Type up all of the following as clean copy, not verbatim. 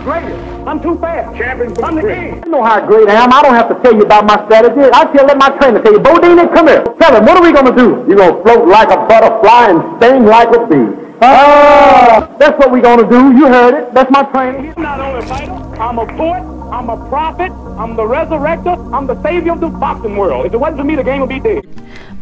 the greatest. I'm too fast. Champion for the king. I know how great I am. I don't have to tell you about my strategy. I tell let my trainer tell you. Bo Dean, come here. Tell him, what are we going to do? You're going to float like a butterfly and sting like a bee. Oh, that's what we're going to do. You heard it. That's my trainer. He's not only vital, I'm a poet, I'm a prophet, I'm the resurrector, I'm the savior of the boxing world. If it wasn't for me, the game would be dead.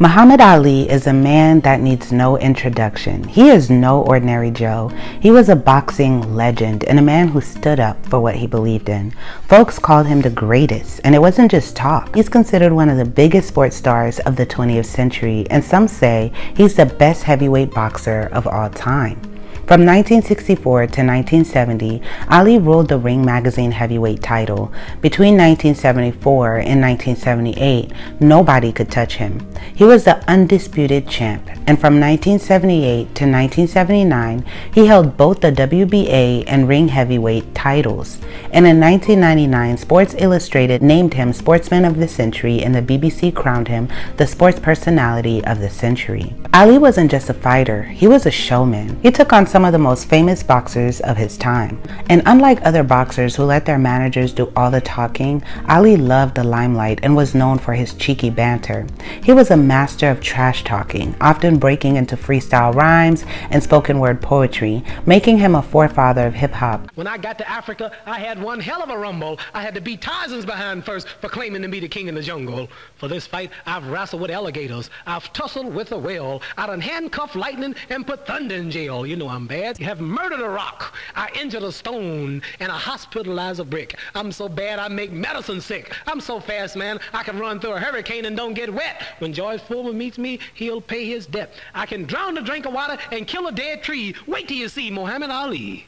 Muhammad Ali is a man that needs no introduction. He is no ordinary Joe. He was a boxing legend and a man who stood up for what he believed in. Folks called him the greatest, and it wasn't just talk. He's considered one of the biggest sports stars of the 20th century, and some say he's the best heavyweight boxer of all time. From 1964 to 1970, Ali ruled the Ring Magazine heavyweight title. Between 1974 and 1978, nobody could touch him. He was the undisputed champ, and from 1978 to 1979, he held both the WBA and Ring heavyweight titles. And in 1999, Sports Illustrated named him Sportsman of the Century, and the BBC crowned him the Sports Personality of the Century. Ali wasn't just a fighter, he was a showman. He took on some of the most famous boxers of his time. And unlike other boxers who let their managers do all the talking, Ali loved the limelight and was known for his cheeky banter. He was a master of trash talking, often breaking into freestyle rhymes and spoken word poetry, making him a forefather of hip hop. When I got to Africa, I had one hell of a rumble. I had to beat Tarzan's behind first for claiming to be the king in the jungle. For this fight, I've wrestled with alligators. I've tussled with a whale. I done handcuffed lightning and put thunder in jail. You know I'm bad. You have murdered a rock. I injured a stone and I hospitalized a brick. I'm so bad I make medicine sick. I'm so fast, man, I can run through a hurricane and don't get wet. When George Foreman meets me, he'll pay his debt. I can drown a drink of water and kill a dead tree. Wait till you see Muhammad Ali.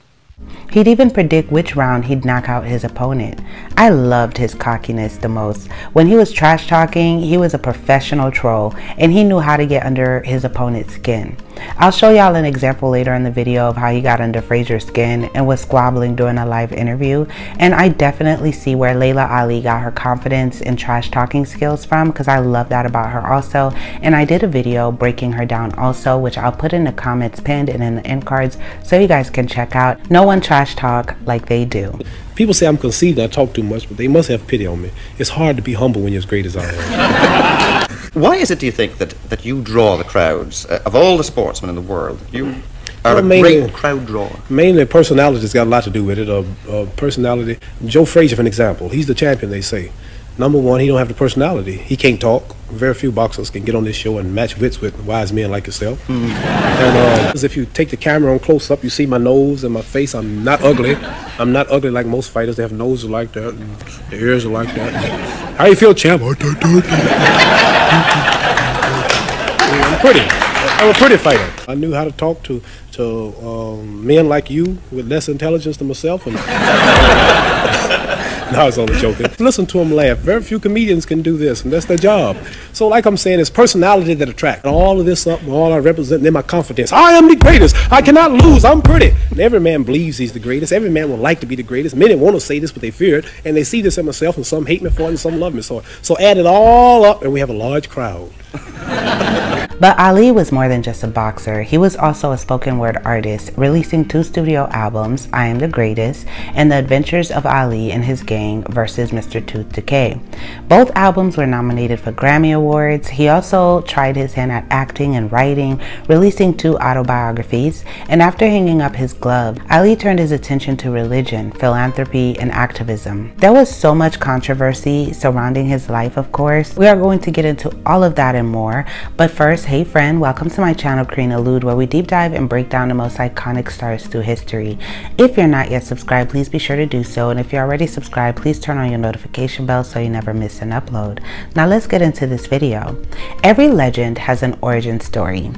He'd even predict which round he'd knock out his opponent. I loved his cockiness the most. When he was trash talking, he was a professional troll, and he knew how to get under his opponent's skin. I'll show y'all an example later in the video of how he got under Frazier's skin and was squabbling during a live interview, and I definitely see where Layla Ali got her confidence and trash talking skills from, because I love that about her also, and I did a video breaking her down also, which I'll put in the comments pinned and in the end cards so you guys can check out. No one trash talk like they do. People say I'm conceited, I talk too much, but they must have pity on me. It's hard to be humble when you're as great as I am. Why is it, do you think, that you draw the crowds? Of all the sportsmen in the world, you are a great crowd drawer. Mainly personality's got a lot to do with it. Personality. Joe Frazier, for an example, he's the champion, they say. Number one, he don't have the personality. He can't talk. Very few boxers can get on this show and match wits with wise men like yourself. Mm. And if you take the camera on close up, you see my nose and my face. I'm not ugly. I'm not ugly like most fighters. They have noses like that, and their ears are like that. How you feel, champ? I'm pretty. I'm a pretty fighter. I knew how to talk to men like you with less intelligence than myself. And no, I was only joking. Listen to him laugh. Very few comedians can do this, and that's their job. So like I'm saying, it's personality that attracts. All of this up, all I represent, then my confidence. I am the greatest. I cannot lose. I'm pretty. And every man believes he's the greatest. Every man would like to be the greatest. Many want to say this, but they fear it. And they see this in myself, and some hate me for it, and some love me for it. So add it all up, and we have a large crowd. But Ali was more than just a boxer. He was also a spoken word artist, releasing 2 studio albums, I Am the Greatest and The Adventures of Ali and His Gang versus Mr. Tooth Decay. Both albums were nominated for Grammy Awards. He also tried his hand at acting and writing, releasing 2 autobiographies, and after hanging up his glove, Ali turned his attention to religion, philanthropy, and activism. There was so much controversy surrounding his life, of course. We are going to get into all of that and more, but first, hey friend, welcome to my channel Karine Alourde, where we deep dive and break down the most iconic stars through history. If you're not yet subscribed, please be sure to do so, and if you're already subscribed, please turn on your notification bell so you never miss an upload. Now let's get into this video. Every legend has an origin story.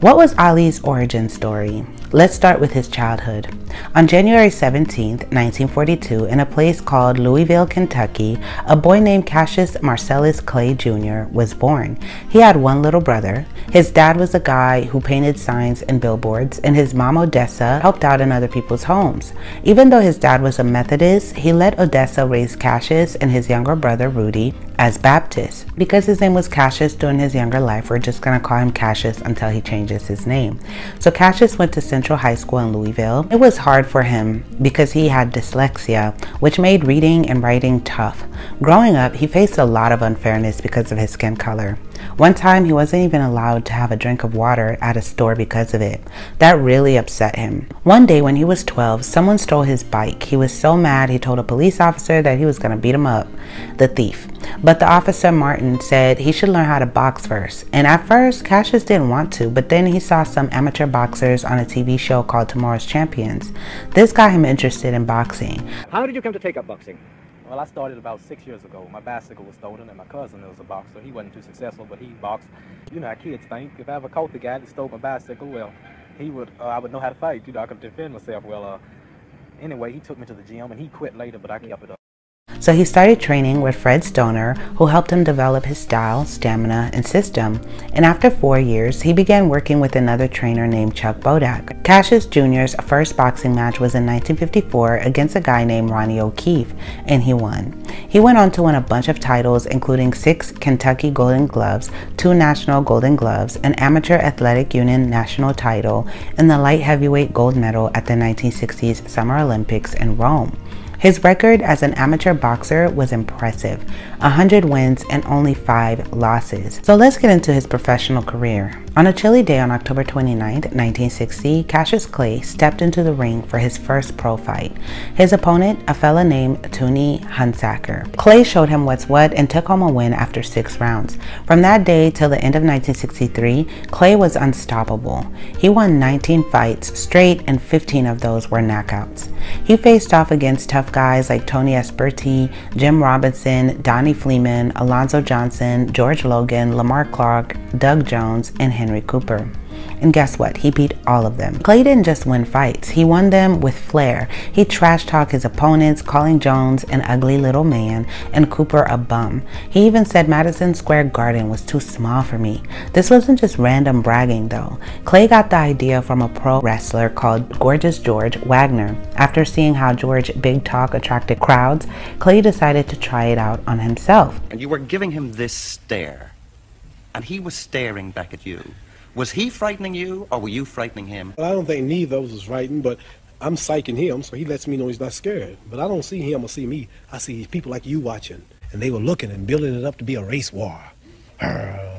What was Ali's origin story? Let's start with his childhood. On January 17, 1942, in a place called Louisville, Kentucky, a boy named Cassius Marcellus Clay Jr. was born. He had one little brother. His dad was a guy who painted signs and billboards, and his mom, Odessa, helped out in other people's homes. Even though his dad was a Methodist, he let Odessa raise Cassius and his younger brother, Rudy, as Baptists. Because his name was Cassius during his younger life, we're just gonna call him Cassius until he changed changes his name. So Cassius went to Central High School in Louisville. It was hard for him because he had dyslexia, which made reading and writing tough. Growing up, he faced a lot of unfairness because of his skin color. One time, he wasn't even allowed to have a drink of water at a store because of it. That really upset him. One day when he was 12, someone stole his bike. He was so mad, he told a police officer that he was going to beat him up, the thief. But the officer, Martin, said he should learn how to box first. And at first, Cassius didn't want to, but then he saw some amateur boxers on a TV show called Tomorrow's Champions. This got him interested in boxing. How did you come to take up boxing? Well, I started about 6 years ago. My bicycle was stolen and my cousin was a boxer. He wasn't too successful, but he boxed. You know how kids think. If I ever caught the guy that stole my bicycle, well, he would, I would know how to fight. You know, I could defend myself. Well, anyway, he took me to the gym and he quit later, but I kept it up. So he started training with Fred Stoner, who helped him develop his style, stamina, and system. And after 4 years, he began working with another trainer named Chuck Bodak. Cassius Jr.'s first boxing match was in 1954 against a guy named Ronnie O'Keefe, and he won. He went on to win a bunch of titles, including 6 Kentucky Golden Gloves, 2 National Golden Gloves, an Amateur Athletic Union National title, and the light heavyweight gold medal at the 1960s Summer Olympics in Rome. His record as an amateur boxer was impressive, 100 wins and only 5 losses. So let's get into his professional career. On a chilly day on October 29, 1960, Cassius Clay stepped into the ring for his first pro fight. His opponent, a fella named Tony Hunsaker. Clay showed him what's what and took home a win after 6 rounds. From that day till the end of 1963, Clay was unstoppable. He won 19 fights straight and 15 of those were knockouts. He faced off against tough guys like Tony Asperti, Jim Robinson, Donnie Fleeman, Alonzo Johnson, George Logan, Lamar Clark, Doug Jones, and Henry Cooper. And guess what? He beat all of them. Clay didn't just win fights, he won them with flair. He trash-talked his opponents, calling Jones an ugly little man and Cooper a bum. He even said Madison Square Garden was too small for me. This wasn't just random bragging though. Clay got the idea from a pro wrestler called Gorgeous George Wagner. After seeing how George's big talk attracted crowds, Clay decided to try it out on himself. And you were giving him this stare, and he was staring back at you. Was he frightening you, or were you frightening him? Well, I don't think neither of us was frightened, but I'm psyching him, so he lets me know he's not scared. But I don't see him or see me. I see people like you watching, and they were looking and building it up to be a race war. I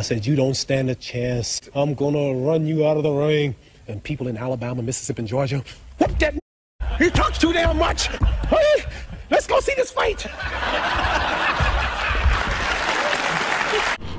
said, you don't stand a chance. I'm going to run you out of the ring. And people in Alabama, Mississippi, and Georgia, what that? He talks too damn much. Hey, let's go see this fight.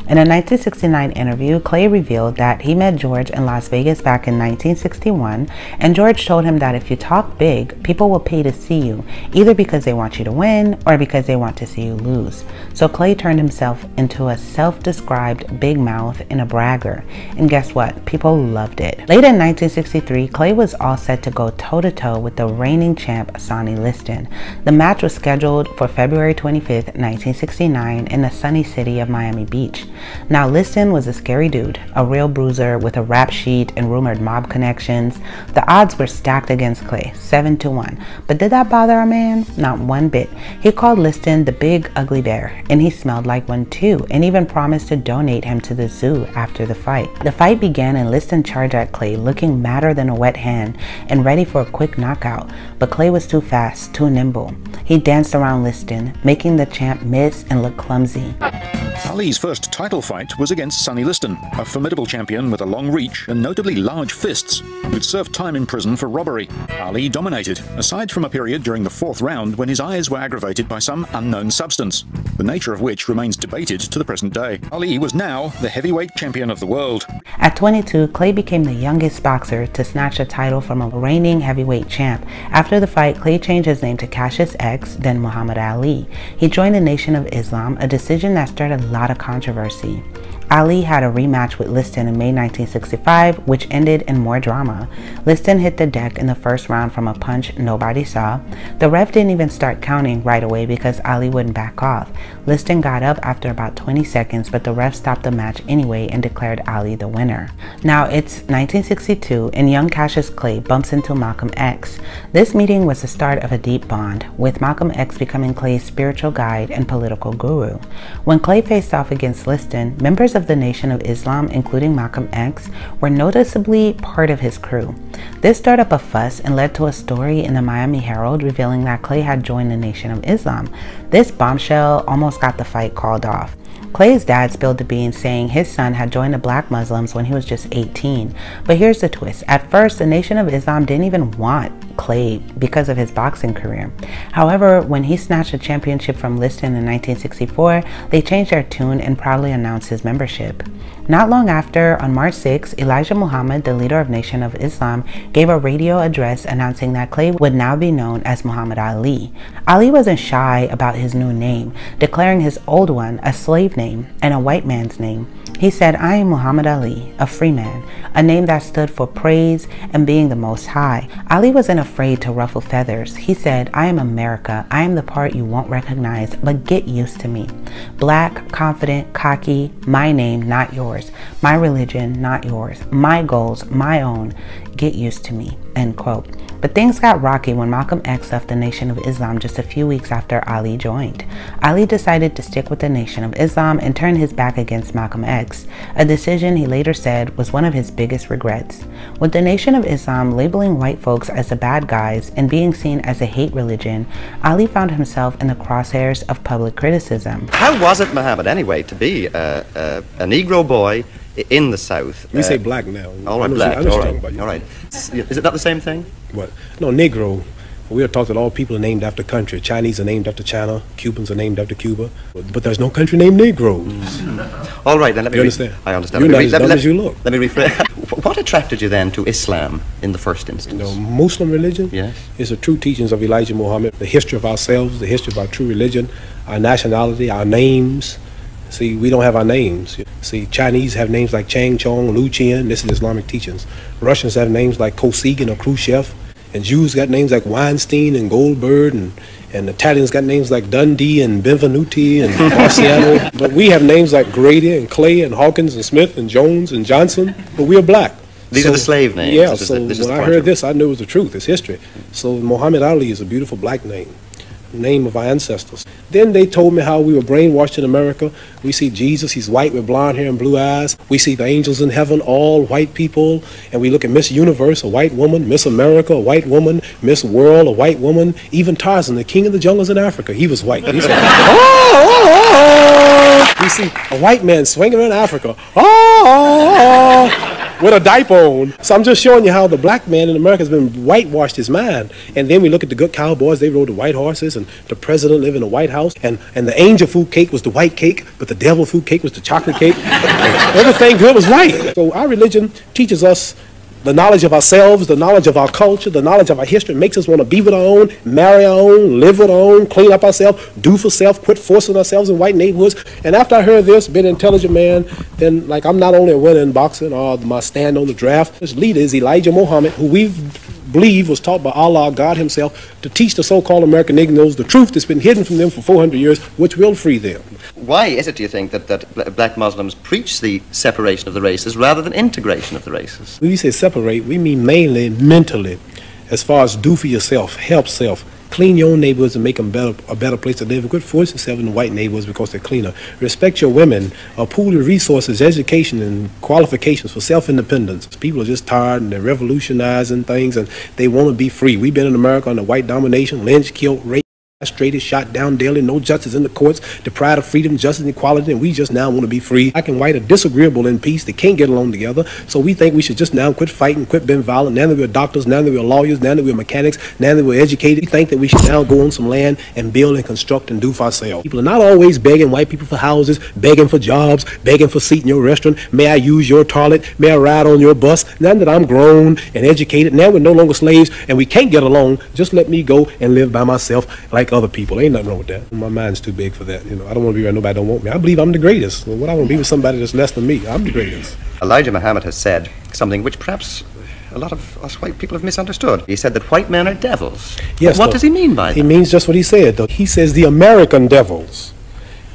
In a 1969 interview, Clay revealed that he met George in Las Vegas back in 1961, and George told him that if you talk big, people will pay to see you, either because they want you to win or because they want to see you lose. So Clay turned himself into a self-described big mouth and a bragger. And guess what? People loved it. Later in 1963, Clay was all set to go toe-to-toe with the reigning champ, Sonny Liston. The match was scheduled for February 25, 1969 in the sunny city of Miami Beach. Now, Liston was a scary dude, a real bruiser with a rap sheet and rumored mob connections. The odds were stacked against Clay, 7-1. But did that bother a man? Not one bit. He called Liston the big ugly bear, and he smelled like one too, and even promised to donate him to the zoo after the fight. The fight began and Liston charged at Clay, looking madder than a wet hand and ready for a quick knockout. But Clay was too fast, too nimble. He danced around Liston, making the champ miss and look clumsy. Ali's first title fight was against Sonny Liston, a formidable champion with a long reach and notably large fists, who'd served time in prison for robbery. Ali dominated, aside from a period during the 4th round when his eyes were aggravated by some unknown substance, the nature of which remains debated to the present day. Ali was now the heavyweight champion of the world. At 22, Clay became the youngest boxer to snatch a title from a reigning heavyweight champ. After the fight, Clay changed his name to Cassius X, then Muhammad Ali. He joined the Nation of Islam, a decision that started a lot of controversy. Ali had a rematch with Liston in May 1965, which ended in more drama. Liston hit the deck in the first round from a punch nobody saw. The ref didn't even start counting right away because Ali wouldn't back off. Liston got up after about 20 seconds, but the ref stopped the match anyway and declared Ali the winner. Now it's 1962 and young Cassius Clay bumps into Malcolm X. This meeting was the start of a deep bond, with Malcolm X becoming Clay's spiritual guide and political guru. When Clay faced off against Liston, members leaders of the Nation of Islam, including Malcolm X, were noticeably part of his crew. This stirred up a fuss and led to a story in the Miami Herald revealing that Clay had joined the Nation of Islam. This bombshell almost got the fight called off. Clay's dad spilled the beans, saying his son had joined the Black Muslims when he was just 18. But here's the twist. At first, the Nation of Islam didn't even want Clay because of his boxing career. However, when he snatched a championship from Liston in 1964, they changed their tune and proudly announced his membership. Not long after, on March 6, Elijah Muhammad, the leader of Nation of Islam, gave a radio address announcing that Clay would now be known as Muhammad Ali. Ali wasn't shy about his new name, declaring his old one a slave name and a white man's name. He said, "I am Muhammad Ali, a free man," a name that stood for praise and being the Most High. Ali wasn't afraid to ruffle feathers. He said, "I am America. I am the part you won't recognize, but get used to me. Black, confident, cocky, my name, not yours. My religion, not yours. My goals, my own. Get used to me," end quote. But things got rocky when Malcolm X left the Nation of Islam just a few weeks after Ali joined. Ali decided to stick with the Nation of Islam and turn his back against Malcolm X, a decision he later said was one of his biggest regrets. With the Nation of Islam labeling white folks as the bad guys and being seen as a hate religion, Ali found himself in the crosshairs of public criticism. How was it, Muhammad, anyway, to be a Negro boy in the South? We say black now. All right, black. All right. Is it not the same thing? What? No, Negro. We are taught that all people are named after country. Chinese are named after China. Cubans are named after Cuba. But there's no country named Negroes. Mm. All right, then. I understand. You're not as dumb as you look. Let me rephrase. What attracted you then to Islam in the first instance? The Muslim religion? Yes. It's the true teachings of Elijah Muhammad, the history of ourselves, the history of our true religion, our nationality, our names. See, we don't have our names. See, Chinese have names like Chang, Chong, Lu Qian. This is Islamic teachings. Russians have names like Kosygin or Khrushchev. And Jews got names like Weinstein and Goldberg. And Italians got names like Dundee and Benvenuti and Marciano. But we have names like Grady and Clay and Hawkins and Smith and Jones and Johnson. But we are black. These are the slave names. Yeah, so when I heard this, I knew it was the truth. It's history. So Muhammad Ali is a beautiful black name. Name of our ancestors. Then they told me how we were brainwashed in America. We see Jesus, he's white with blonde hair and blue eyes. We see the angels in heaven, all white people. And we look at Miss Universe, a white woman, Miss America, a white woman, Miss World, a white woman. Even Tarzan, the king of the jungles in Africa, he was white. He said, oh, oh, oh. We see a white man swinging in Africa. Oh, oh, oh. With a diaper on. So I'm just showing you how the black man in America has been whitewashed his mind. And then we look at the good cowboys, they rode the white horses, and the president lived in the White House, and the angel food cake was the white cake, but the devil food cake was the chocolate cake. Everything good was white. So our religion teaches us the knowledge of ourselves, the knowledge of our culture, the knowledge of our history. It makes us want to be with our own, marry our own, live with our own, clean up ourselves, do for self, quit forcing ourselves in white neighborhoods. And after I heard this, being an intelligent man, then like I'm not only a winner in boxing or my stand on the draft. This leader is Elijah Muhammad, who we believe was taught by Allah, God himself, to teach the so-called American Negroes the truth that's been hidden from them for 400 years, which will free them. Why is it, do you think, that black Muslims preach the separation of the races rather than integration of the races? When we say separate, we mean mainly mentally, as far as do for yourself, help self, clean your own neighborhoods and make them a better place to live. Quit forcing yourself in the white neighborhoods because they're cleaner. Respect your women. Pool your resources, education, and qualifications for self-independence. People are just tired and they're revolutionizing things and they want to be free. We've been in America under white domination, lynch, killed, raped, castrated, shot down daily, no justice in the courts, deprived of freedom, justice, and equality, and we just now want to be free. Black and white are disagreeable in peace. They can't get along together, so we think we should just now quit fighting, quit being violent. Now that we're doctors, now that we're lawyers, now that we're mechanics, now that we're educated, we think that we should now go on some land and build and construct and do for ourselves. People are not always begging white people for houses, begging for jobs, begging for seat in your restaurant. May I use your toilet? May I ride on your bus? Now that I'm grown and educated, now we're no longer slaves and we can't get along, just let me go and live by myself like other people. Ain't nothing wrong with that. My mind's too big for that. You know, I don't want to be around nobody don't want me. I believe I'm the greatest. Well, what I want to be with somebody that's less than me. I'm the greatest. Elijah Muhammad has said something which perhaps a lot of us white people have misunderstood. He said that white men are devils. Yes. What does he mean by that? He means just what he said, though. He says the American devils.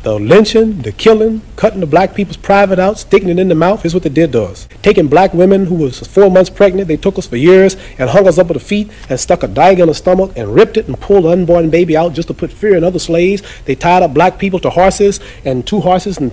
The lynching, the killing, cutting the black people's private out, sticking it in the mouth is what they did to us. Taking black women who was 4 months pregnant, they took us for years and hung us up at the feet and stuck a dagger in the stomach and ripped it and pulled the unborn baby out just to put fear in other slaves. They tied up black people to horses and two horses and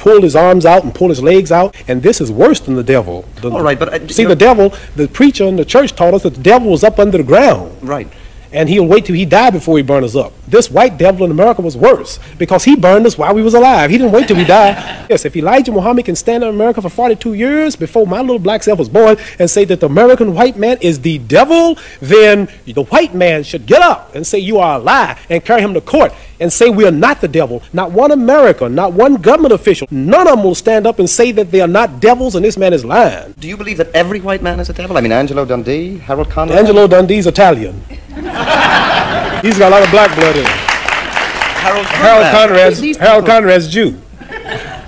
pull his arms out and pull his legs out, and this is worse than the devil. All right, but see, the devil, the preacher in the church taught us that the devil was up under the ground. Right. And he'll wait till he died before he burned us up. This white devil in America was worse because he burned us while we was alive. He didn't wait till we died. Yes, if Elijah Muhammad can stand in America for 42 years before my little black self was born and say that the American white man is the devil, then the white man should get up and say you are a lie and carry him to court and say we are not the devil. Not one American, not one government official, none of them will stand up and say that they are not devils and this man is lying. Do you believe that every white man is a devil? I mean, Angelo Dundee, Harold Conrad? Angelo Dundee's Italian. He's got a lot of black blood in him. Harold Conrad's Jew.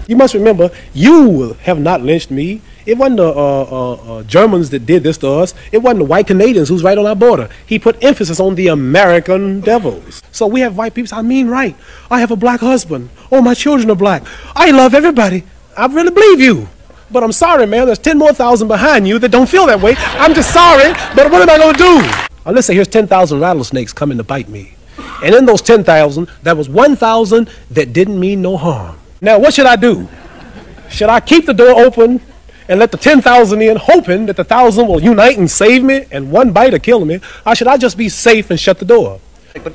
You must remember, you have not lynched me. It wasn't the Germans that did this to us. It wasn't the white Canadians who's right on our border. He put emphasis on the American devils. So we have white people say, I mean right. I have a black husband. Oh, my children are black. I love everybody. I really believe you. But I'm sorry, man. There's 10,000 more behind you that don't feel that way. I'm just sorry, but what am I going to do? Let's say here's 10,000 rattlesnakes coming to bite me. And in those 10,000, there was 1,000 that didn't mean no harm. Now, what should I do? Should I keep the door open and let the 10,000 in, hoping that the 1,000 will unite and save me and one bite will kill me? Or should I just be safe and shut the door?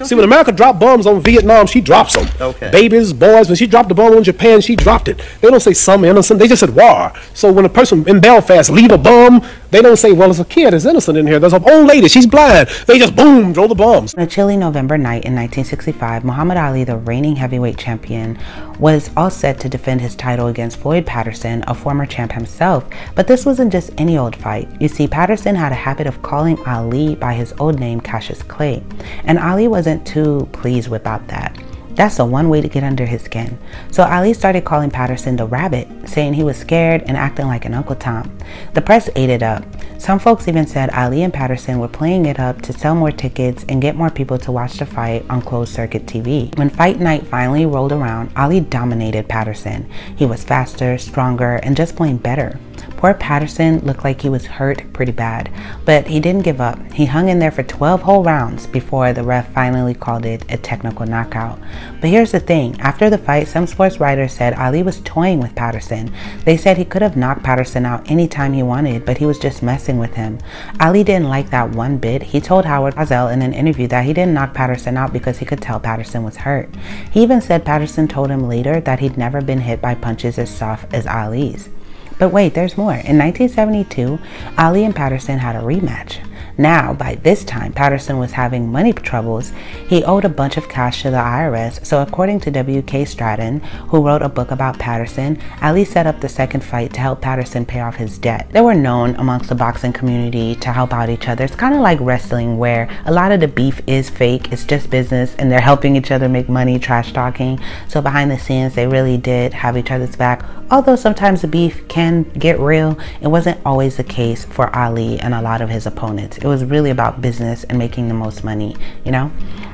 See, when America dropped bombs on Vietnam, she drops them. Okay. Babies, boys, when she dropped the bomb on Japan, she dropped it. They don't say some innocent, they just said war. So when a person in Belfast leave a bomb, they don't say, well, there's a kid, there's innocent in here, there's an old lady, she's blind. They just, boom, throw the bombs. On a chilly November night in 1965, Muhammad Ali, the reigning heavyweight champion, was all set to defend his title against Floyd Patterson, a former champ himself. But this wasn't just any old fight. You see, Patterson had a habit of calling Ali by his old name, Cassius Clay. And Ali wasn't too pleased about that. That's the one way to get under his skin. So Ali started calling Patterson the rabbit, saying he was scared and acting like an Uncle Tom. The press ate it up. Some folks even said Ali and Patterson were playing it up to sell more tickets and get more people to watch the fight on closed circuit TV. When fight night finally rolled around, Ali dominated Patterson. He was faster, stronger, and just plain better. Poor Patterson looked like he was hurt pretty bad, but he didn't give up. He hung in there for 12 whole rounds before the ref finally called it a technical knockout. But here's the thing, after the fight, some sports writers said Ali was toying with Patterson. They said he could have knocked Patterson out anytime he wanted, but he was just messing with him. Ali didn't like that one bit. He told Howard Cosell in an interview that he didn't knock Patterson out because he could tell Patterson was hurt. He even said Patterson told him later that he'd never been hit by punches as soft as Ali's. But wait, there's more. In 1972, Ali and Patterson had a rematch. Now, by this time, Patterson was having money troubles. He owed a bunch of cash to the IRS, so according to W.K. Stratton, who wrote a book about Patterson, Ali set up the second fight to help Patterson pay off his debt. They were known amongst the boxing community to help out each other. It's kind of like wrestling, where a lot of the beef is fake, it's just business, and they're helping each other make money, trash talking. So behind the scenes, they really did have each other's back, although sometimes the beef can get real. It wasn't always the case for Ali and a lot of his opponents. It was really about business and making the most money, you know?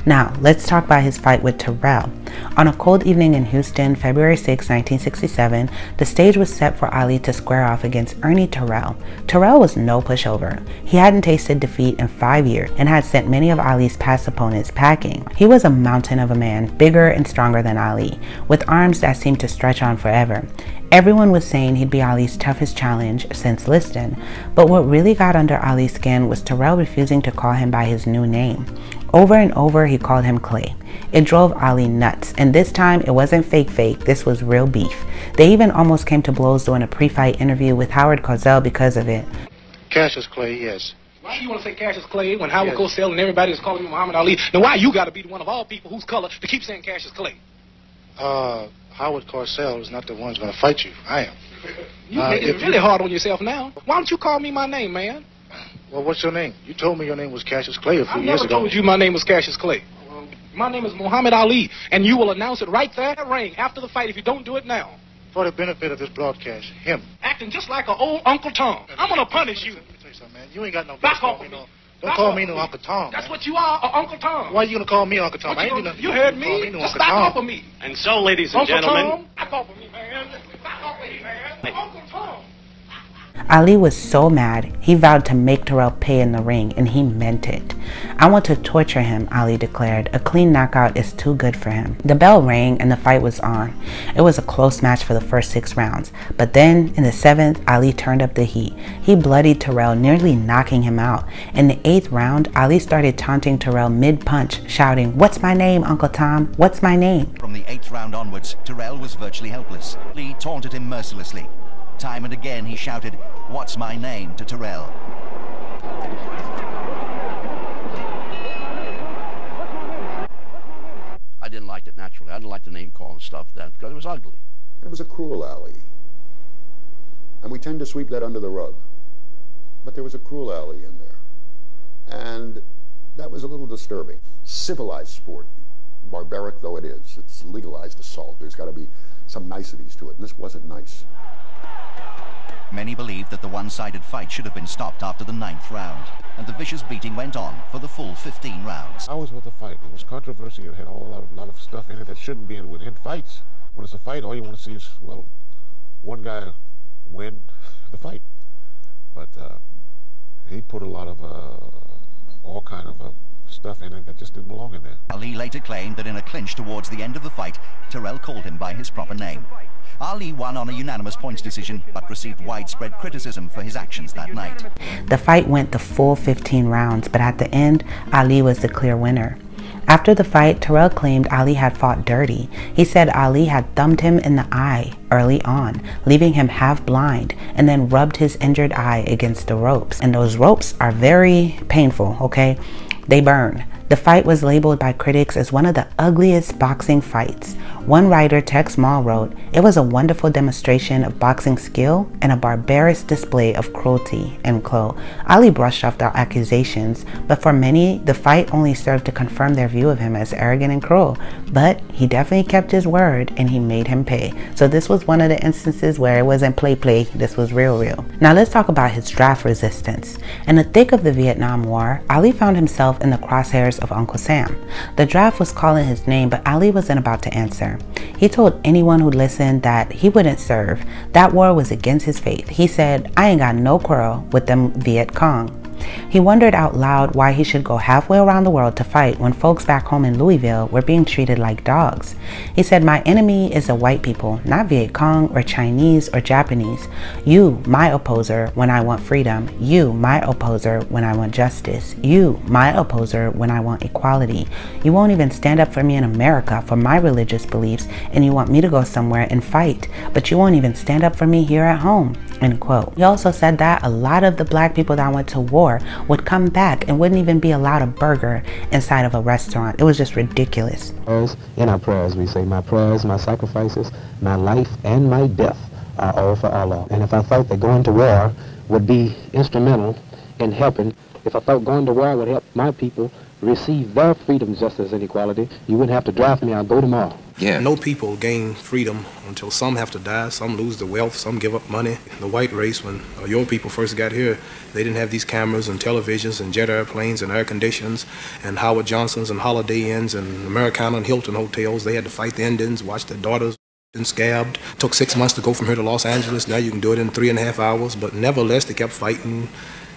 Now, let's talk about his fight with Terrell. On a cold evening in Houston, February 6, 1967, the stage was set for Ali to square off against Ernie Terrell. Terrell was no pushover. He hadn't tasted defeat in 5 years and had sent many of Ali's past opponents packing. He was a mountain of a man, bigger and stronger than Ali, with arms that seemed to stretch on forever. Everyone was saying he'd be Ali's toughest challenge since Liston, but what really got under Ali's skin was Terrell refusing to call him by his new name. Over and over, he called him Clay. It drove Ali nuts, and this time it wasn't fake, this was real beef. They even almost came to blows during a pre-fight interview with Howard Cosell because of it. Cassius Clay, yes. Why do you want to say Cassius Clay when Howard Cosell and everybody is calling him Muhammad Ali? Now why you gotta be the one of all people whose color to keep saying Cassius Clay? Howard Cosell is not the one who's going to fight you. I am. You making it really hard on yourself now. Why don't you call me my name, man? Well, what's your name? You told me your name was Cassius Clay a few years ago. I never told you my name was Cassius Clay. My name is Muhammad Ali, and you will announce it right there in that ring after the fight if you don't do it now. For the benefit of this broadcast, him. Acting just like an old Uncle Tom. I'm going to punish you. Let me tell you something, man. You ain't got no... Back off of me. Don't call me no Uncle Tom. That's what you are, Uncle Tom. Why are you gonna call me Uncle Tom? I ain't do nothing. You heard me. Just back off of me. And so, ladies and gentlemen, back off of me, man. Back off of me, man. Uncle Tom. Ali was so mad, he vowed to make Terrell pay in the ring, and he meant it. "I want to torture him," Ali declared. "A clean knockout is too good for him." The bell rang and the fight was on. It was a close match for the first 6 rounds, but then in the 7th, Ali turned up the heat. He bloodied Terrell, nearly knocking him out. In the 8th round, Ali started taunting Terrell mid-punch, shouting, "What's my name, Uncle Tom? What's my name?" From the 8th round onwards, Terrell was virtually helpless. Lee taunted him mercilessly. Time and again he shouted, "What's my name?" to Terrell. I didn't like it naturally. I didn't like the name call and stuff then because it was ugly. It was a cruel alley. And we tend to sweep that under the rug. But there was a cruel alley in there. And that was a little disturbing. Civilized sport, barbaric though it is, it's legalized assault. There's got to be some niceties to it, and this wasn't nice. Many believed that the one-sided fight should have been stopped after the 9th round, and the vicious beating went on for the full 15 rounds. How was it with the fight? It was controversy. It had a whole lot of stuff in it that shouldn't be within fights. When it's a fight, all you want to see is, well, one guy win the fight. But he put a lot of all kind of stuff in it that just didn't belong in there. Ali later claimed that in a clinch towards the end of the fight, Terrell called him by his proper name. Ali won on a unanimous points decision, but received widespread criticism for his actions that night. The fight went the full 15 rounds, but at the end, Ali was the clear winner. After the fight, Terrell claimed Ali had fought dirty. He said Ali had thumbed him in the eye early on, leaving him half blind, and then rubbed his injured eye against the ropes. And those ropes are very painful, okay? They burn. The fight was labeled by critics as one of the ugliest boxing fights. One writer, Tex Mall, wrote, "It was a wonderful demonstration of boxing skill and a barbarous display of cruelty." End quote. Ali brushed off the accusations, but for many, the fight only served to confirm their view of him as arrogant and cruel. But he definitely kept his word, and he made him pay. So this was one of the instances where it wasn't play. This was real. Now let's talk about his draft resistance. In the thick of the Vietnam War, Ali found himself in the crosshairs of Uncle Sam. The draft was calling his name, but Ali wasn't about to answer. He told anyone who listened that he wouldn't serve. That war was against his faith. He said, "I ain't got no quarrel with them Viet Cong." He wondered out loud why he should go halfway around the world to fight when folks back home in Louisville were being treated like dogs. He said, "My enemy is the white people, not Viet Cong or Chinese or Japanese. You, my opposer, when I want freedom. You, my opposer, when I want justice. You, my opposer, when I want equality. You won't even stand up for me in America for my religious beliefs, and you want me to go somewhere and fight, but you won't even stand up for me here at home." End quote. He also said that a lot of the black people that went to war would come back and wouldn't even be allowed a burger inside of a restaurant. It was just ridiculous. In our prayers we say, "My prayers, my sacrifices, my life and my death are all for Allah." And if I thought that going to war would be instrumental in helping, if I thought going to war would help my people receive their freedom, justice, and equality, you wouldn't have to draft me. I'll go tomorrow. Yeah. No people gain freedom until some have to die, some lose the wealth, some give up money. The white race, when your people first got here, they didn't have these cameras and televisions and jet airplanes and air conditions and Howard Johnson's and Holiday Inns and Americana and Hilton hotels. They had to fight the Indians, watch their daughters and scabbed. It took 6 months to go from here to Los Angeles. Now you can do it in 3.5 hours, but nevertheless they kept fighting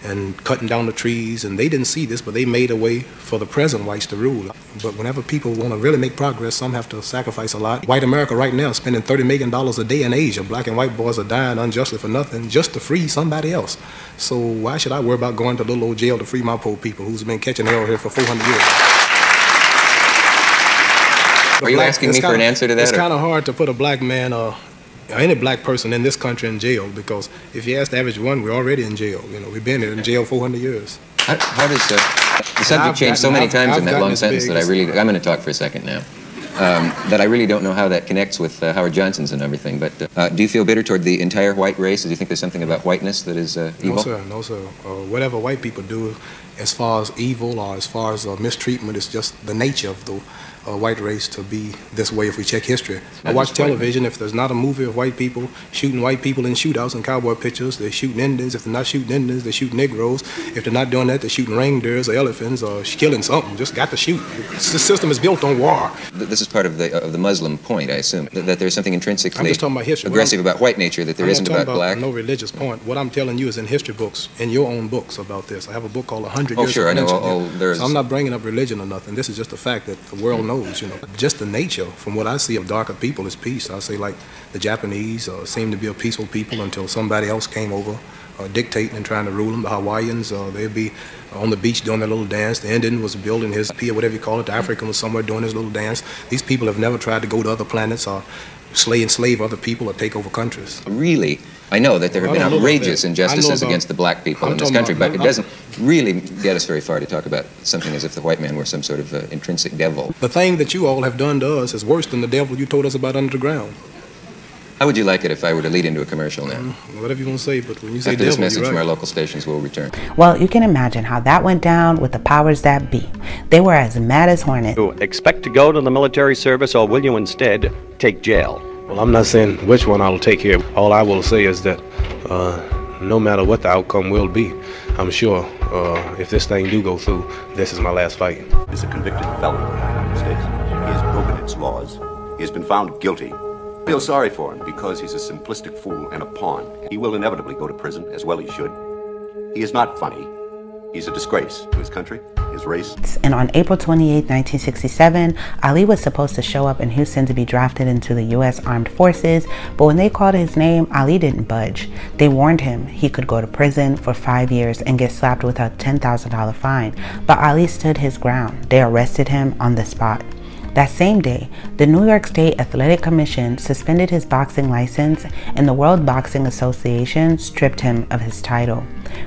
and cutting down the trees, and they didn't see this, but they made a way for the present whites to rule. But whenever people want to really make progress, some have to sacrifice a lot. White America right now is spending $30 million a day in Asia. Black and white boys are dying unjustly for nothing just to free somebody else. So why should I worry about going to little old jail to free my poor people who's been catching hell here for 400 years? Are you asking me for an answer to that? It's kind of hard to put a black man any black person in this country in jail, because if you ask the average one, we're already in jail. You know, we've been in jail 400 years. How does the subject change so many times in that long sentence that I really, I'm going to talk for a second now, that I really don't know how that connects with Howard Johnson's and everything, but do you feel bitter toward the entire white race? Do you think there's something about whiteness that is evil? No, sir. No, sir. Whatever white people do as far as evil or as far as mistreatment, it's just the nature of the white race to be this way if we check history. I watch television. If there's not a movie of white people shooting white people in shootouts and cowboy pictures, they're shooting Indians. If they're not shooting Indians, they shoot Negroes. If they're not doing that, they're shooting reindeers or elephants or killing something. Just got to shoot. The system is built on war. This is part of the Muslim point, I assume, that there's something intrinsically aggressive about white nature that there isn't about black. No religious point. What I'm telling you is in history books, in your own books about this. I have a book called 100 Years of Lynching. So I'm not bringing up religion or nothing. This is just the fact that the world knows. You know, just the nature, from what I see of darker people, is peace. I say, like, the Japanese seem to be a peaceful people until somebody else came over dictating and trying to rule them. The Hawaiians, they'd be on the beach doing their little dance. The Indian was building his pier, whatever you call it. The African was somewhere doing his little dance. These people have never tried to go to other planets or enslave other people or take over countries. Really? I know that there have been outrageous injustices against the black people in this country, but it doesn't really get us very far to talk about something as if the white man were some sort of intrinsic devil. The thing that you all have done to us is worse than the devil you told us about under the ground. How would you like it if I were to lead into a commercial now? Whatever you want to say, but when you say devil, you're right. After this message from our local stations, we'll return. Well, you can imagine how that went down with the powers that be. They were as mad as hornets. You expect to go to the military service, or will you instead take jail? Well, I'm not saying which one I'll take here. All I will say is that no matter what the outcome will be, I'm sure if this thing do go through, this is my last fight. Is a convicted felon in the United States. He has broken its laws. He has been found guilty. I feel sorry for him because he's a simplistic fool and a pawn. He will inevitably go to prison, as well he should. He is not funny. He's a disgrace to his country, his race. And on April 28, 1967, Ali was supposed to show up in Houston to be drafted into the U.S. Armed Forces, but when they called his name, Ali didn't budge. They warned him he could go to prison for 5 years and get slapped with a $10,000 fine, but Ali stood his ground. They arrested him on the spot. That same day, the New York State Athletic Commission suspended his boxing license and the World Boxing Association stripped him of his title.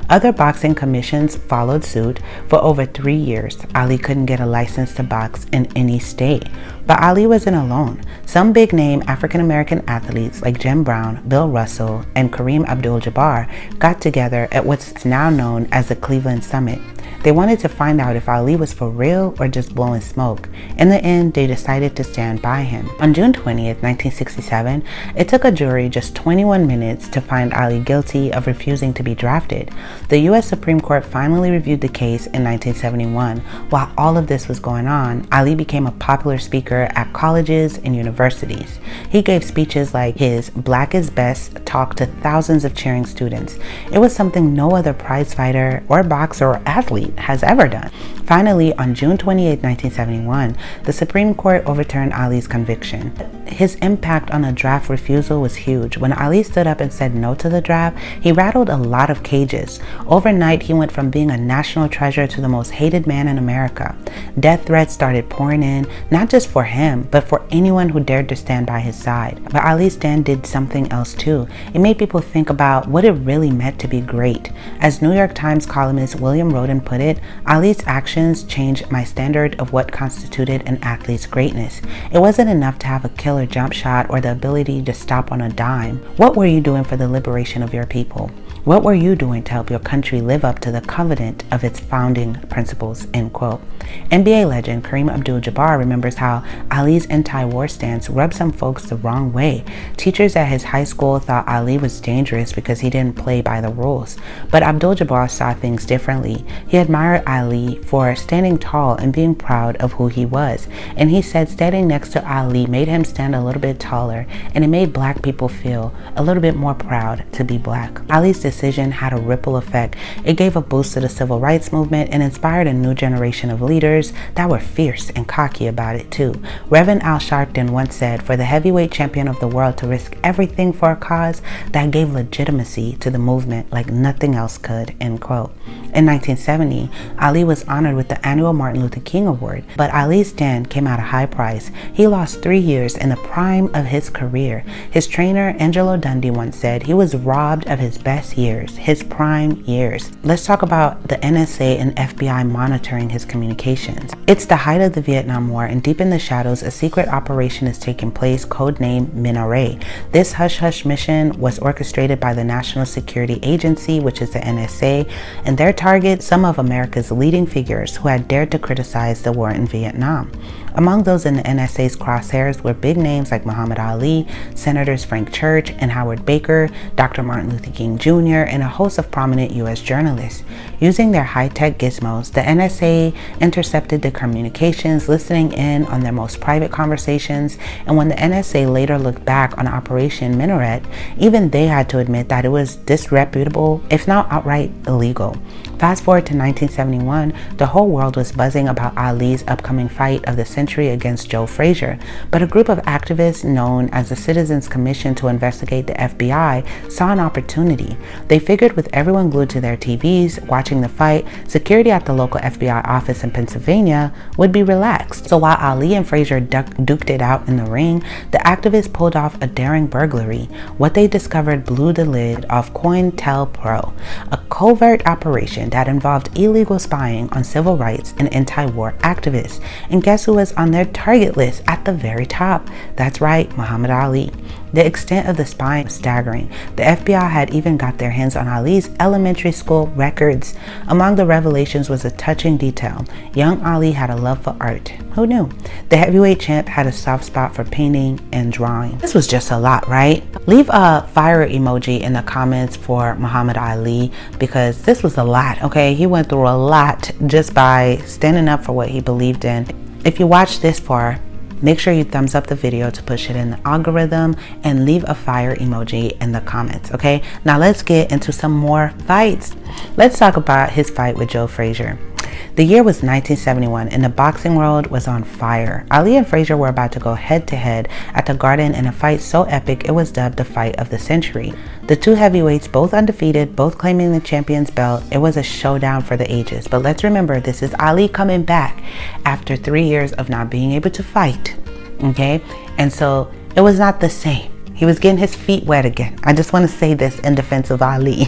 Other boxing commissions followed suit. For over 3 years, Ali couldn't get a license to box in any state. But Ali wasn't alone. Some big-name African-American athletes like Jim Brown, Bill Russell, and Kareem Abdul-Jabbar got together at what's now known as the Cleveland Summit. They wanted to find out if Ali was for real or just blowing smoke. In the end, they decided to stand by him. On June 20th, 1967, it took a jury just 21 minutes to find Ali guilty of refusing to be drafted. The U.S. Supreme Court finally reviewed the case in 1971. While all of this was going on, Ali became a popular speaker at colleges and universities. He gave speeches like his Black is Best talk to thousands of cheering students. It was something no other prize fighter or boxer or athlete has ever done. Finally, on June 28, 1971, the Supreme Court overturned Ali's conviction. His impact on a draft refusal was huge. When Ali stood up and said no to the draft, he rattled a lot of cages. Overnight, he went from being a national treasure to the most hated man in America. Death threats started pouring in, not just for him, but for anyone who dared to stand by his side. But Ali's stand did something else too. It made people think about what it really meant to be great. As New York Times columnist William Roden put it, Ali's actions changed my standard of what constituted an athlete's greatness. It wasn't enough to have a killer jump shot or the ability to stop on a dime. What were you doing for the liberation of your people? What were you doing to help your country live up to the covenant of its founding principles, end quote. NBA legend Kareem Abdul-Jabbar remembers how Ali's anti-war stance rubbed some folks the wrong way. Teachers at his high school thought Ali was dangerous because he didn't play by the rules. But Abdul-Jabbar saw things differently. He admired Ali for standing tall and being proud of who he was. And he said standing next to Ali made him stand a little bit taller, and it made black people feel a little bit more proud to be black. Ali's decision had a ripple effect. It gave a boost to the civil rights movement and inspired a new generation of leaders that were fierce and cocky about it too. Reverend Al Sharpton once said, for the heavyweight champion of the world to risk everything for a cause that gave legitimacy to the movement like nothing else could, end quote. In 1970, Ali was honored with the annual Martin Luther King Award, but Ali's stand came at a high price. He lost 3 years in the prime of his career. His trainer, Angelo Dundee, once said he was robbed of his best years, his prime years. Let's talk about the NSA and FBI monitoring his communications. It's the height of the Vietnam War, and deep in the shadows, a secret operation is taking place, codenamed Minaret. This hush-hush mission was orchestrated by the National Security Agency, which is the NSA, and their target, some of America's leading figures who had dared to criticize the war in Vietnam. Among those in the NSA's crosshairs were big names like Muhammad Ali, Senators Frank Church and Howard Baker, Dr. Martin Luther King Jr., and a host of prominent U.S. journalists. Using their high-tech gizmos, the NSA intercepted the communications, listening in on their most private conversations, and when the NSA later looked back on Operation Minaret, even they had to admit that it was disreputable, if not outright illegal. Fast forward to 1971, the whole world was buzzing about Ali's upcoming fight of the century against Joe Frazier, but a group of activists known as the Citizens Commission to investigate the FBI saw an opportunity. They figured with everyone glued to their TVs watching the fight, security at the local FBI office in Pennsylvania would be relaxed. So while Ali and Frazier duked it out in the ring, the activists pulled off a daring burglary. What they discovered blew the lid off COINTELPRO, a covert operation that involved illegal spying on civil rights and anti-war activists. And guess who was on their target list at the very top? That's right, Muhammad Ali. The extent of the spying was staggering. The FBI had even got their hands on Ali's elementary school records. Among the revelations was a touching detail. Young Ali had a love for art. Who knew? The heavyweight champ had a soft spot for painting and drawing. This was just a lot, right? Leave a fire emoji in the comments for Muhammad Ali, because this was a lot, okay? He went through a lot just by standing up for what he believed in. If you watch this far, make sure you thumbs up the video to push it in the algorithm, and leave a fire emoji in the comments, okay? Now let's get into some more fights. Let's talk about his fight with Joe Frazier. The year was 1971 and the boxing world was on fire. Ali and Frazier were about to go head to head at the Garden in a fight so epic it was dubbed the fight of the century. The two heavyweights, both undefeated, both claiming the champion's belt, it was a showdown for the ages. But let's remember, this is Ali coming back after 3 years of not being able to fight, okay? And so it was not the same. He was getting his feet wet again. I just want to say this in defense of Ali.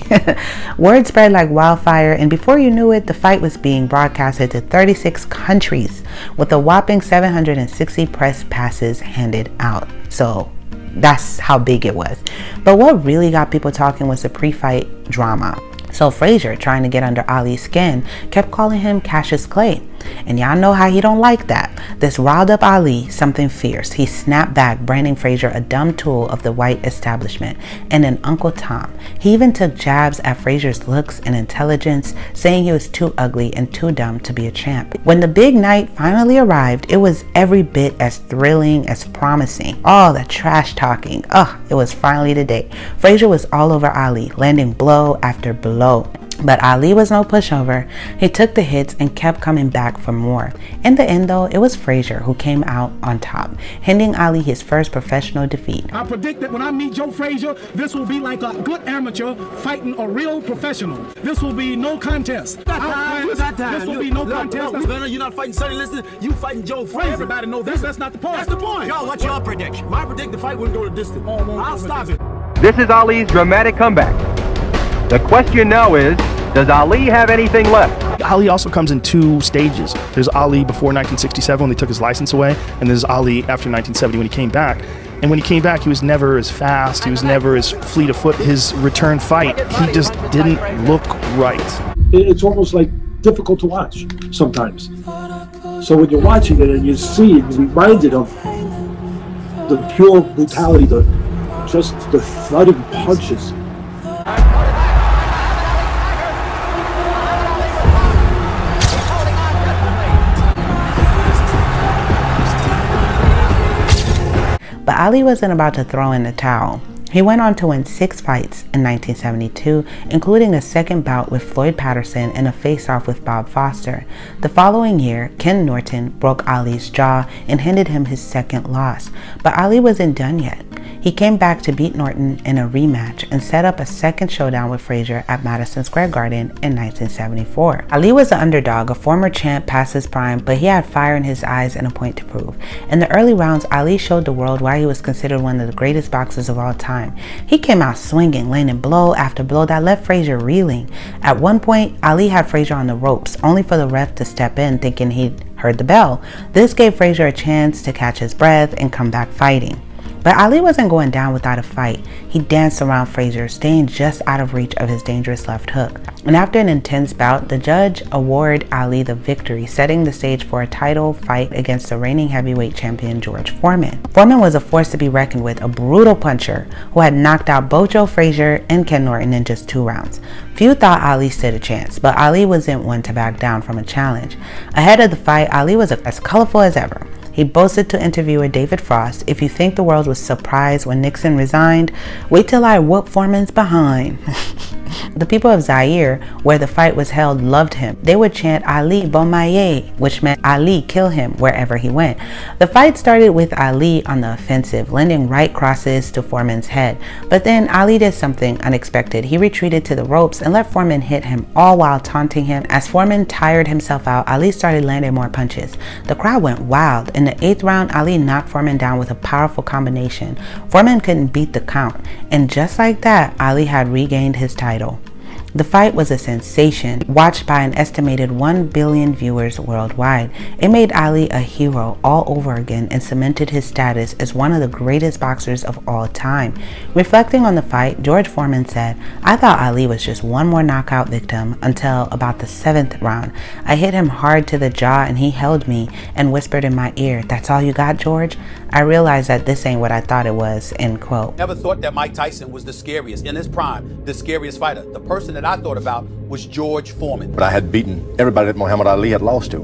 Word spread like wildfire, and before you knew it, the fight was being broadcasted to 36 countries with a whopping 760 press passes handed out. So that's how big it was. But what really got people talking was the pre-fight drama. So Frazier, trying to get under Ali's skin, kept calling him Cassius Clay. And y'all know how he don't like that. This riled up Ali something fierce. He snapped back, branding Frazier a dumb tool of the white establishment and an Uncle Tom. He even took jabs at Frazier's looks and intelligence, saying he was too ugly and too dumb to be a champ. When the big night finally arrived, it was every bit as thrilling as promising. All the trash talking. Ugh, it was finally the day. Frazier was all over Ali, landing blow after blow. But Ali was no pushover. He took the hits and kept coming back for more. In the end though, it was Frazier who came out on top, handing Ali his first professional defeat. I predict that when I meet Joe Frazier, this will be like a good amateur fighting a real professional. This will be no contest. This will be no contest. You're not fighting Sonny Liston, you fighting Joe Frazier. Everybody knows this, that's not the point. That's the point. Yo, what's your prediction? My predict the fight wouldn't go the distance. I'll stop it. This is Ali's dramatic comeback. The question now is, does Ali have anything left? Ali also comes in two stages. There's Ali before 1967 when they took his license away, and there's Ali after 1970 when he came back. And when he came back, he was never as fast, he was never as fleet of foot. His return fight, he just didn't look right. It's almost like difficult to watch sometimes. So when you're watching it and you see, you're reminded of the pure brutality, just the thudding punches. But Ali wasn't about to throw in the towel. He went on to win 6 fights in 1972, including a second bout with Floyd Patterson and a face-off with Bob Foster. The following year, Ken Norton broke Ali's jaw and handed him his second loss. But Ali wasn't done yet. He came back to beat Norton in a rematch and set up a second showdown with Frazier at Madison Square Garden in 1974. Ali was the underdog, a former champ past his prime, but he had fire in his eyes and a point to prove. In the early rounds, Ali showed the world why he was considered one of the greatest boxers of all time. He came out swinging, landing blow after blow that left Frazier reeling. At one point, Ali had Frazier on the ropes, only for the ref to step in thinking he'd heard the bell. This gave Frazier a chance to catch his breath and come back fighting. But Ali wasn't going down without a fight. He danced around Frazier, staying just out of reach of his dangerous left hook. And after an intense bout, the judge awarded Ali the victory, setting the stage for a title fight against the reigning heavyweight champion George Foreman. Foreman was a force to be reckoned with, a brutal puncher who had knocked out both Joe Frazier and Ken Norton in just 2 rounds. Few thought Ali stood a chance, but Ali wasn't one to back down from a challenge. Ahead of the fight, Ali was as colorful as ever. He boasted to interviewer David Frost, "If you think the world was surprised when Nixon resigned, wait till I whoop Foreman's behind." The people of Zaire, where the fight was held, loved him. They would chant "Ali Bomaye," which meant "Ali kill him" wherever he went. The fight started with Ali on the offensive, landing right crosses to Foreman's head. But then Ali did something unexpected. He retreated to the ropes and let Foreman hit him, all while taunting him. As Foreman tired himself out, Ali started landing more punches. The crowd went wild. In the 8th round, Ali knocked Foreman down with a powerful combination. Foreman couldn't beat the count. And just like that, Ali had regained his title. The fight was a sensation, watched by an estimated 1 billion viewers worldwide. It made Ali a hero all over again and cemented his status as one of the greatest boxers of all time. Reflecting on the fight, George Foreman said, "I thought Ali was just one more knockout victim until about the 7th round. I hit him hard to the jaw and he held me and whispered in my ear, 'That's all you got, George?' I realized that this ain't what I thought it was," end quote. Never thought that Mike Tyson was the scariest, in his prime, the scariest fighter. The person that I thought about was George Foreman. But I had beaten everybody that Muhammad Ali had lost to.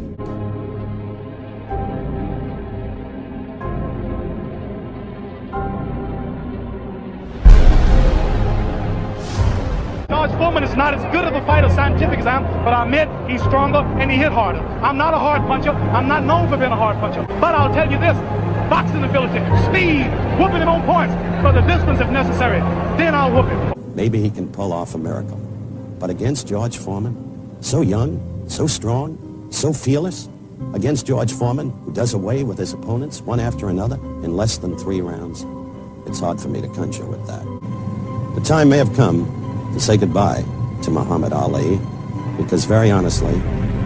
George Foreman is not as good of a fighter scientific as I am, but I admit he's stronger and he hit harder. I'm not a hard puncher. I'm not known for being a hard puncher. But I'll tell you this. Boxing ability, speed, whooping him on points for the distance if necessary. Then I'll whoop him. Maybe he can pull off a miracle. But against George Foreman, so young, so strong, so fearless, against George Foreman, who does away with his opponents one after another in less than 3 rounds, it's hard for me to conjure with that. The time may have come to say goodbye to Muhammad Ali, because very honestly,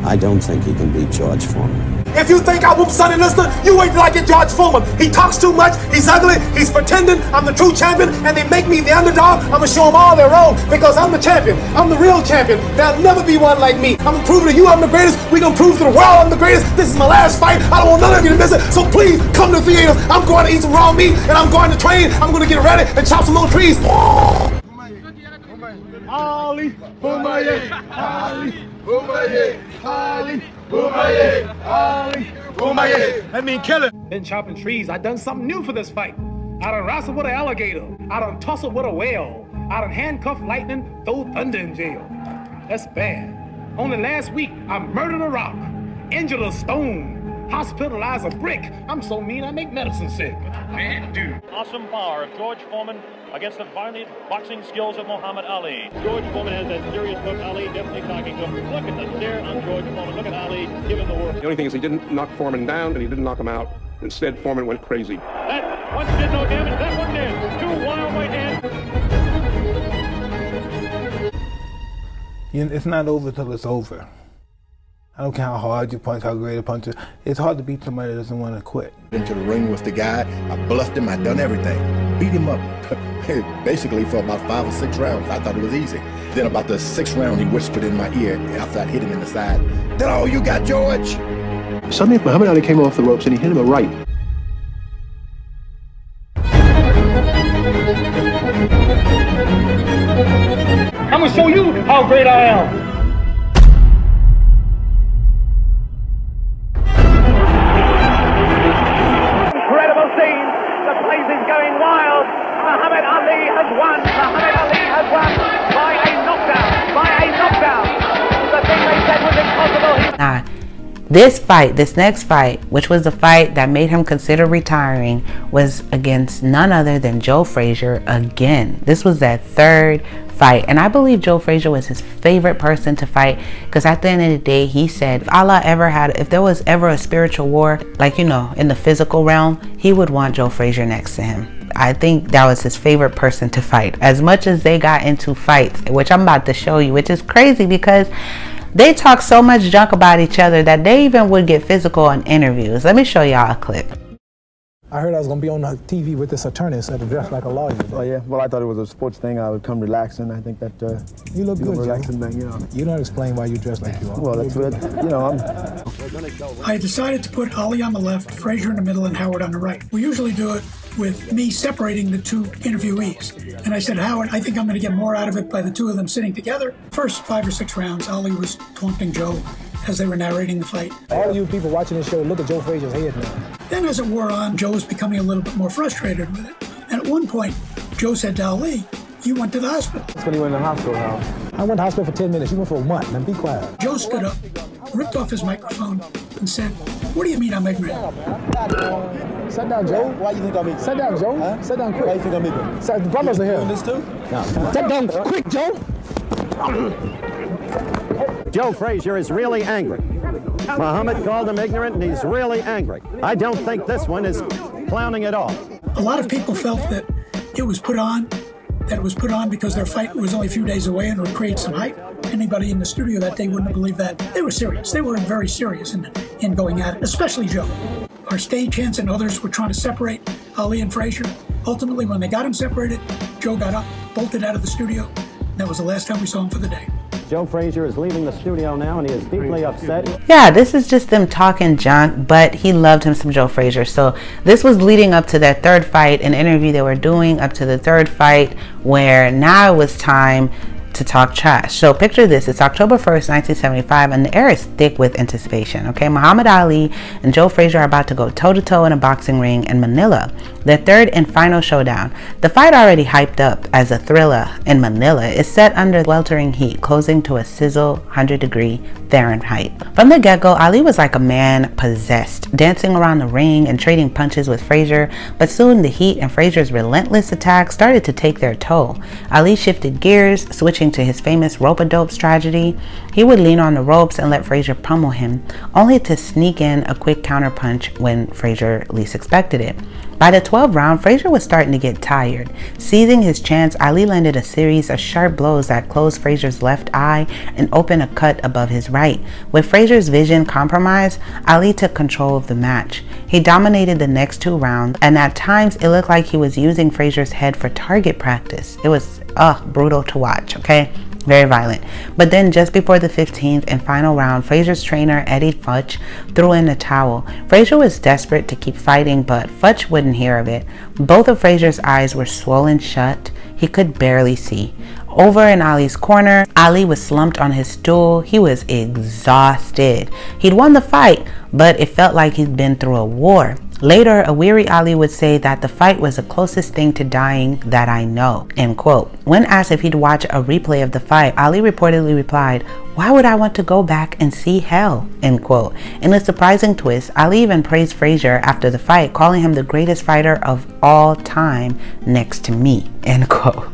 I don't think he can beat George Foreman. If you think I whoop Sonny Liston, you wait till I get George Foreman. He talks too much, he's ugly, he's pretending. I'm the true champion, and they make me the underdog. I'm gonna show them all they're wrong, because I'm the champion. I'm the real champion. There'll never be one like me. I'm gonna prove to you I'm the greatest. We're gonna prove to the world I'm the greatest. This is my last fight. I don't want none of you to miss it, so please come to the theater. I'm going to eat some raw meat, and I'm going to train. I'm gonna get ready and chop some more trees. Ali, Bomaye, Ali, Bomaye, Ali. That mean killing. Been chopping trees. I done something new for this fight. I done wrestled with an alligator. I done tussled with a whale. I done handcuffed lightning, throw thunder in jail. That's bad. Only last week, I murdered a rock, injured a stone, hospitalized a brick. I'm so mean, I make medicine sick. Man, dude. Awesome power of George Foreman against the violent boxing skills of Muhammad Ali. George Foreman has that serious look. Ali definitely talking to him. Look at the stare on George Foreman. Look at Ali giving the work. The only thing is he didn't knock Foreman down and he didn't knock him out. Instead, Foreman went crazy. That one did no damage. That one did. Two wild right hands. It's not over till it's over. I don't care how hard you punch, how great a puncher. It's hard to beat somebody that doesn't want to quit. Into the ring with the guy. I bluffed him. I done everything. Beat him up. Basically for about 5 or 6 rounds. I thought it was easy. Then about the 6th round, he whispered in my ear after I hit him in the side. Then all you got, George. Suddenly Muhammad Ali came off the ropes and he hit him a right. I'm going to show you how great I am. This next fight, which was the fight that made him consider retiring, was against none other than Joe Frazier again. This was that third fight, and I believe Joe Frazier was his favorite person to fight, because at the end of the day, he said if there was ever a spiritual war, like, you know, in the physical realm, he would want Joe Frazier next to him. I think that was his favorite person to fight. As much as they got into fights, which I'm about to show you, which is crazy because they talk so much junk about each other that they even would get physical on interviews. Let me show y'all a clip. I heard I was gonna be on the TV with this attorney instead of dressed like a lawyer. Oh yeah, well I thought it was a sports thing. I would come relaxing. I think that you look good, relaxing thing, you know. You don't explain why you dress like you are. Well, that's good. You know, I decided to put Ali on the left, Frazier in the middle, and Howard on the right. We usually do it with me separating the two interviewees. And I said, Howard, I think I'm gonna get more out of it by the two of them sitting together. First 5 or 6 rounds, Ali was taunting Joe as they were narrating the fight. All you people watching this show, look at Joe Frazier's head now. Then as it wore on, Joe was becoming a little bit more frustrated with it. And at one point, Joe said to Ali, you went to the hospital. That's when he went to the hospital now. I went to the hospital for 10 minutes. You went for a month, and be quiet. Joe stood up, ripped off his microphone, and said, what do you mean I'm ignorant? Sit down, Joe. Why do you think I'm ignorant? Sit down, Joe. Huh? Sit down quick. Why do you think I'm ignorant? The brothers are here. You doing this too? No. Sit down quick, Joe. Joe Frazier is really angry. Muhammad called him ignorant, and he's really angry. I don't think this one is clowning at all. A lot of people felt that it was put on, because their fight was only a few days away and would create some hype. Anybody in the studio that day wouldn't have believed that. They were serious. They were very serious in going at it, especially Joe. Our stagehands and others were trying to separate Ali and Frazier. Ultimately, when they got him separated, Joe got up, bolted out of the studio. That was the last time we saw him for the day. Joe Frazier is leaving the studio now, and he is deeply upset. Yeah, this is just them talking junk, but he loved him some Joe Frazier. So this was leading up to that third fight, an interview they were doing up to the third fight, where now it was time to talk trash. So picture this, it's October 1st, 1975, and the air is thick with anticipation, okay? Muhammad Ali and Joe Frazier are about to go toe-to-toe in a boxing ring in Manila, their third and final showdown. The fight, already hyped up as a thriller in Manila, is set under weltering heat, closing to a sizzle 100-degree Fahrenheit. From the get-go, Ali was like a man possessed, dancing around the ring and trading punches with Frazier, but soon the heat and Frazier's relentless attacks started to take their toll. Ali shifted gears, switching to his famous rope-a-dope strategy. He would lean on the ropes and let Frazier pummel him, only to sneak in a quick counterpunch when Frazier least expected it. By the 12th round, Frazier was starting to get tired. Seizing his chance, Ali landed a series of sharp blows that closed Frazier's left eye and opened a cut above his right. With Frazier's vision compromised, Ali took control of the match. He dominated the next 2 rounds, and at times it looked like he was using Frazier's head for target practice. It was brutal to watch, okay? Very violent. But then just before the 15th and final round, Frazier's trainer, Eddie Futch, threw in the towel. Frazier was desperate to keep fighting, but Futch wouldn't hear of it. Both of Frazier's eyes were swollen shut. He could barely see. Over in Ali's corner, Ali was slumped on his stool. He was exhausted. He'd won the fight, but it felt like he'd been through a war. Later, a weary Ali would say that the fight was the closest thing to dying that I know, end quote. When asked if he'd watch a replay of the fight, Ali reportedly replied, why would I want to go back and see hell, end quote. In a surprising twist, Ali even praised Frazier after the fight, calling him the greatest fighter of all time next to me, end quote.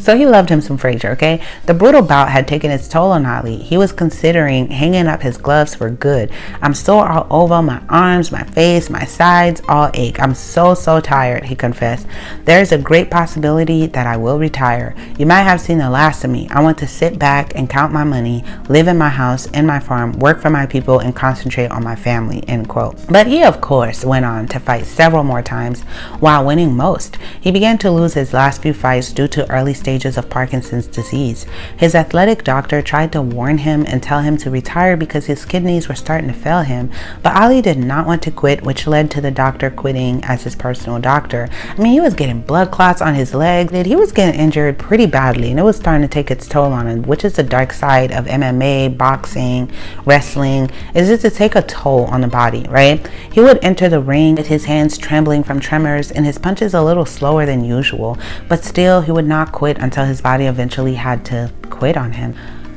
So he loved him some Frazier, okay? The brutal bout had taken its toll on Ali. He was considering hanging up his gloves for good. I'm sore all over, my arms, my face, my sides all ache. I'm so tired, he confessed. There's a great possibility that I will retire. You might have seen the last of me. I want to sit back and count my money, live in my house, in my farm, work for my people, and concentrate on my family, end quote. But he, of course, went on to fight several more times while winning most. He began to lose his last few fights due to early stages of Parkinson's disease. His athletic doctor tried to warn him and tell him to retire because his kidneys were starting to fail him, but Ali did not want to quit, which led to the doctor quitting as his personal doctor. I mean, he was getting blood clots on his legs, and he was getting injured pretty badly, and it was starting to take its toll on him, which is the dark side of MMA, boxing, wrestling, is just to take a toll on the body, right? He would enter the ring with his hands trembling from tremors and his punches a little slower than usual, but still he would not quit until his body eventually had to quit on him.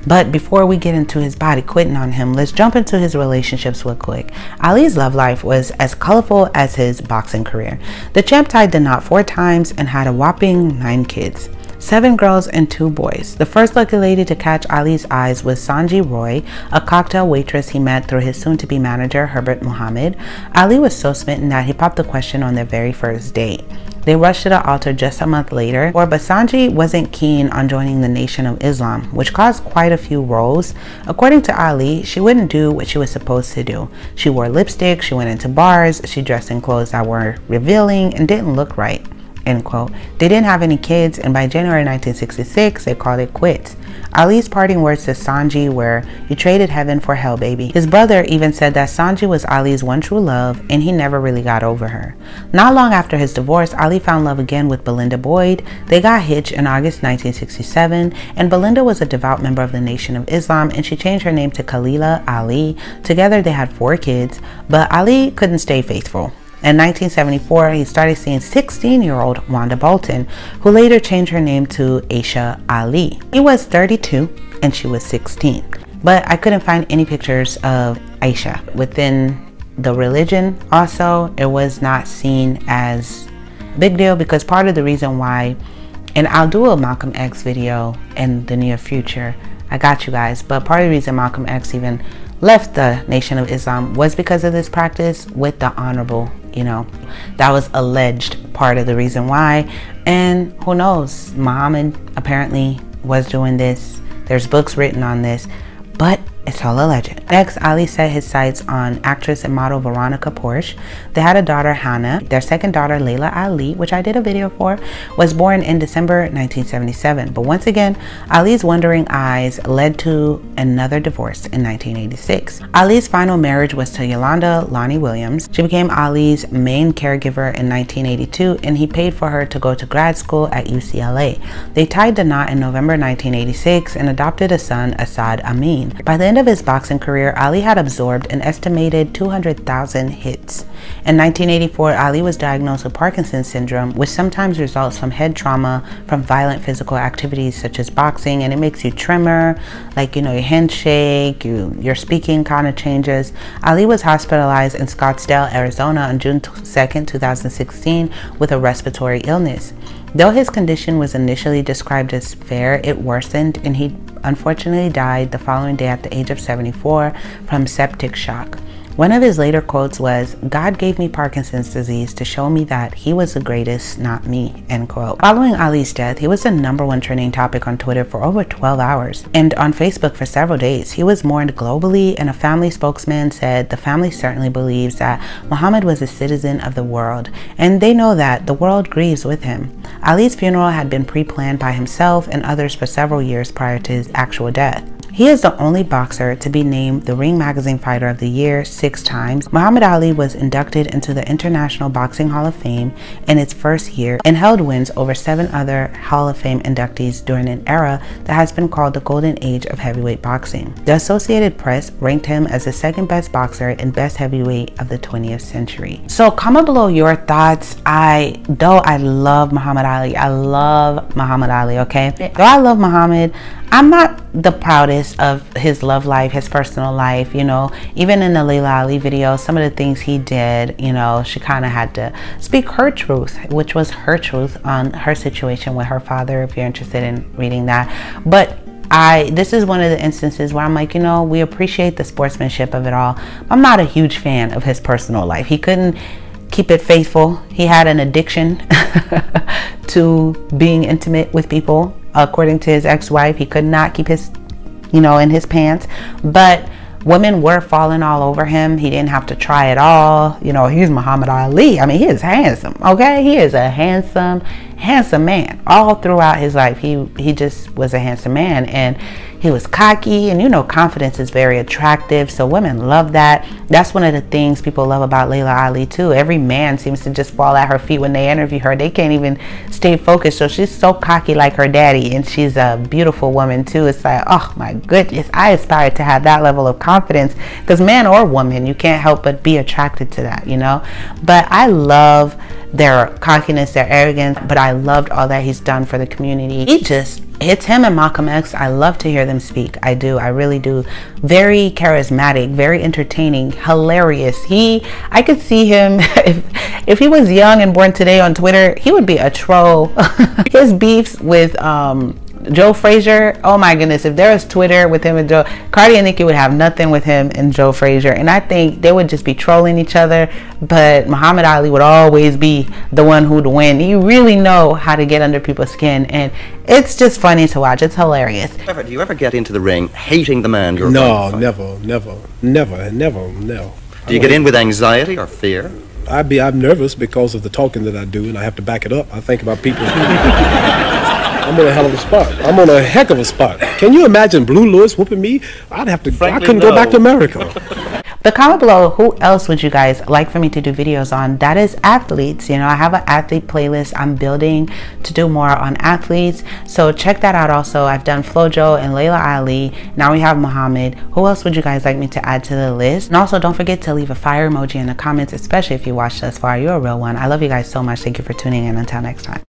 But before we get into his body quitting on him, let's jump into his relationships real quick. Ali's love life was as colorful as his boxing career. The champ tied the knot 4 times and had a whopping 9 kids. 7 girls and 2 boys. The first lucky lady to catch Ali's eyes was Sonji Roy, a cocktail waitress he met through his soon-to-be manager, Herbert Muhammad. Ali was so smitten that he popped the question on their very first date. They rushed to the altar just a month later, but Sonji wasn't keen on joining the Nation of Islam, which caused quite a few rows. According to Ali, she wouldn't do what she was supposed to do. She wore lipstick, she went into bars, she dressed in clothes that were revealing and didn't look right. End quote. They didn't have any kids, and by January 1966, they called it quits. Ali's parting words to Sonji were, "You traded heaven for hell, baby." His brother even said that Sonji was Ali's one true love, and he never really got over her. Not long after his divorce, Ali found love again with Belinda Boyd. They got hitched in August 1967, and Belinda was a devout member of the Nation of Islam, and she changed her name to Khalila Ali. Together, they had 4 kids, but Ali couldn't stay faithful. In 1974, he started seeing 16-year-old Wanda Bolton, who later changed her name to Aisha Ali. He was 32 and she was 16, but I couldn't find any pictures of Aisha. Within the religion also, it was not seen as a big deal, because part of the reason why, and I'll do a Malcolm X video in the near future, I got you guys, but part of the reason Malcolm X even left the Nation of Islam was because of this practice with the honorable. You know, that was alleged part of the reason why, and who knows, Muhammad apparently was doing this. There's books written on this, but it's all alleged. Next, Ali set his sights on actress and model Veronica Porsche. They had a daughter, Hannah. Their second daughter, Layla Ali, which I did a video for, was born in December 1977. But once again, Ali's wandering eyes led to another divorce in 1986. Ali's final marriage was to Yolanda Lonnie Williams. She became Ali's main caregiver in 1982, and he paid for her to go to grad school at UCLA. They tied the knot in November 1986 and adopted a son, Asad Amin. By the end of his boxing career, Ali had absorbed an estimated 200,000 hits. In 1984, Ali was diagnosed with Parkinson's syndrome, which sometimes results from head trauma from violent physical activities such as boxing, and it makes you tremor, like, you know, your handshake, your speaking kind of changes. Ali was hospitalized in Scottsdale, Arizona on June 2nd, 2016 with a respiratory illness. Though his condition was initially described as fair, it worsened, and he unfortunately died the following day at the age of 74 from septic shock. One of his later quotes was, "God gave me Parkinson's disease to show me that he was the greatest, not me," end quote. Following Ali's death, he was the #1 trending topic on Twitter for over 12 hours and on Facebook for several days. He was mourned globally, and a family spokesman said, "The family certainly believes that Muhammad was a citizen of the world, and they know that the world grieves with him." Ali's funeral had been pre-planned by himself and others for several years prior to his actual death. He is the only boxer to be named the Ring Magazine Fighter of the Year 6 times. Muhammad Ali was inducted into the International Boxing Hall of Fame in its first year and held wins over 7 other Hall of Fame inductees during an era that has been called the golden age of heavyweight boxing. The Associated Press ranked him as the second best boxer and best heavyweight of the 20th century. So comment below your thoughts. Though I love Muhammad Ali, I love Muhammad Ali, okay? Though I love Muhammad, I'm not the proudest of his love life, his personal life, you know. Even in the Layla Ali video, some of the things he did, you know, she kind of had to speak her truth, which was her truth on her situation with her father, if you're interested in reading that. But this is one of the instances where I'm like, you know, we appreciate the sportsmanship of it all. I'm not a huge fan of his personal life. He couldn't keep it faithful. He had an addiction to being intimate with people. According to his ex-wife, he could not keep his, you know, in his pants, but women were falling all over him. He didn't have to try at all. You know, he's Muhammad Ali. I mean, he is handsome, okay? He is a handsome, handsome man. All throughout his life, he just was a handsome man, and he was cocky, and you know, confidence is very attractive, so women love that. That's one of the things people love about Layla Ali too. Every man seems to just fall at her feet when they interview her. They can't even stay focused, so she's so cocky like her daddy, and she's a beautiful woman too. It's like, oh my goodness, I aspire to have that level of confidence, because man or woman, you can't help but be attracted to that, you know? But I love their cockiness, their arrogance, but I loved all that he's done for the community. It's him and Malcolm X. I love to hear them speak. I do. I really do. Very charismatic, very entertaining, hilarious. I could see him, if he was young and born today on Twitter, he would be a troll. His beefs with Joe Frazier, oh my goodness, if there was Twitter with him and Joe, Cardi and Nicki would have nothing with him and Joe Frazier. And I think they would just be trolling each other, but Muhammad Ali would always be the one who'd win. You really know how to get under people's skin, and it's just funny to watch. It's hilarious. Do you ever get into the ring hating the man you're going to fight? Never. Do you get in with anxiety or fear? I'm nervous because of the talking that I do, and I have to back it up. I think about people. I'm on a hell of a spot. I'm on a heck of a spot. Can you imagine Blue Lewis whooping me? Frankly, I couldn't go back to America. But comment below, who else would you guys like for me to do videos on? That is athletes. You know, I have an athlete playlist I'm building to do more on athletes. So check that out also. I've done Flojo and Layla Ali. Now we have Muhammad. Who else would you guys like me to add to the list? And also don't forget to leave a fire emoji in the comments, especially if you watched this far. You're a real one. I love you guys so much. Thank you for tuning in. Until next time.